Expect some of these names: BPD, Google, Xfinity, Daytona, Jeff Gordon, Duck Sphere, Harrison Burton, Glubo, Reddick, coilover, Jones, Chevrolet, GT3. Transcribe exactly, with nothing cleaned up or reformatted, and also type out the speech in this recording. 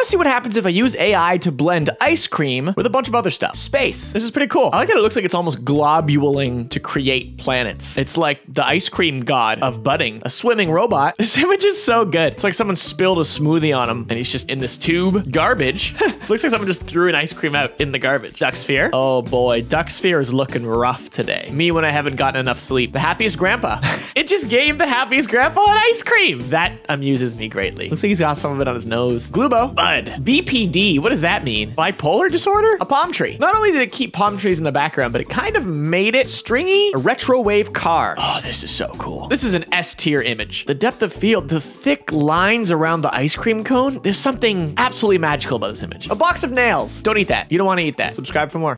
want to see what happens if I use A I to blend ice cream with a bunch of other stuff. Space. This is pretty cool. I like that it looks like it's almost globuling to create planets. It's like the ice cream god of budding, a swimming robot. This image is so good. It's like someone spilled a smoothie on him and he's just in this tube. Garbage. Looks like someone just threw an ice cream out in the garbage. Duck Sphere. Oh boy, Duck Sphere is looking rough today. Me when I haven't gotten enough sleep. The happiest grandpa. It just gave the happiest grandpa an ice cream. That amuses me greatly. Looks like he's got some of it on his nose. Glubo. Bud. B P D. What does that mean? Bipolar disorder? A palm tree. Not only did it keep palm trees in the background, but it kind of made it stringy. A retro wave car. Oh, this is so cool. This is an S tier image. The depth of field, the thick lines around the ice cream cone. There's something absolutely magical about this image. A box of nails. Don't eat that. You don't want to eat that. Subscribe for more.